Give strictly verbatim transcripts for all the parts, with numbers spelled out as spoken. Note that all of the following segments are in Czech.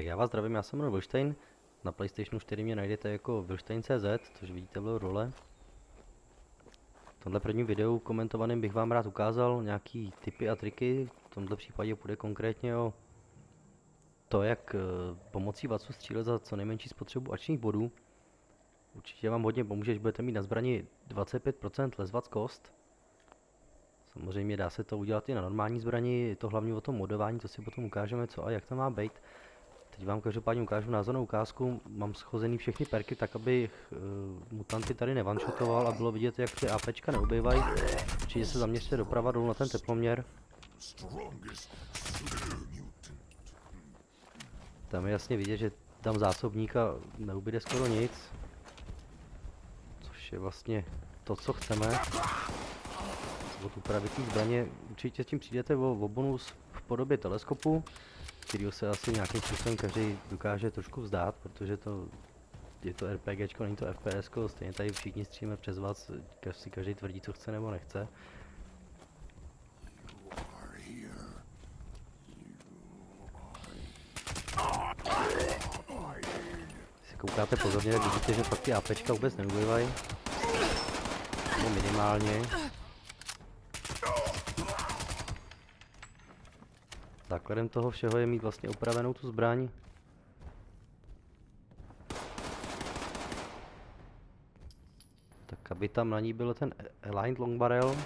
Tak já vás zdravím, já jsem Ronald Wilstein, na PlayStationu čtyři mě najdete jako Wilstein C Z, což vidíte v dole. V tomhle prvním videu komentovaném bych vám rád ukázal nějaký tipy a triky, v tomto případě půjde konkrétně o to, jak pomocí vacu střílet za co nejmenší spotřebu ačních bodů. Určitě vám hodně pomůže, že budete mít na zbrani dvacet pět procent less vac cost. Samozřejmě dá se to udělat i na normální zbrani, je to hlavně o tom modování, to si potom ukážeme co a jak to má být. Teď vám každopádně ukážu názornou ukázku, mám schozený všechny perky tak, aby uh, mutanty tady nevanšutoval a bylo vidět, jak ty APčka neubývají. Určitě se zaměřte doprava dolů na ten teploměr. Tam je jasně vidět, že tam zásobník a neubyde skoro nic. Což je vlastně to, co chceme. Od úpravy té zbraně určitě s tím přijdete o, o bonus v podobě teleskopu, kterýho se asi nějakým způsobem každý dokáže trošku vzdát, protože to je to RPGčko, není to FPSko, stejně tady všichni střílíme přes vás, si každý tvrdí, co chce nebo nechce. Když se koukáte pozorně, tak vidíte, že fakt ty APčka vůbec neubývají, nebo minimálně. Základem toho všeho je mít vlastně opravenou tu zbraň. Tak aby tam na ní byl ten Aligned Long Barrel.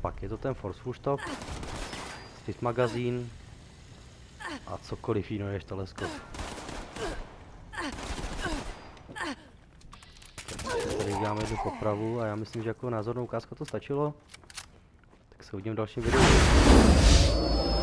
Pak je to ten Forceful Stock, Stiff Magazine a cokoliv jiného než teleskop. Tady uděláme jednu popravu a já myslím, že jako názornou ukázku to stačilo. Tak se uvidíme v dalším videu.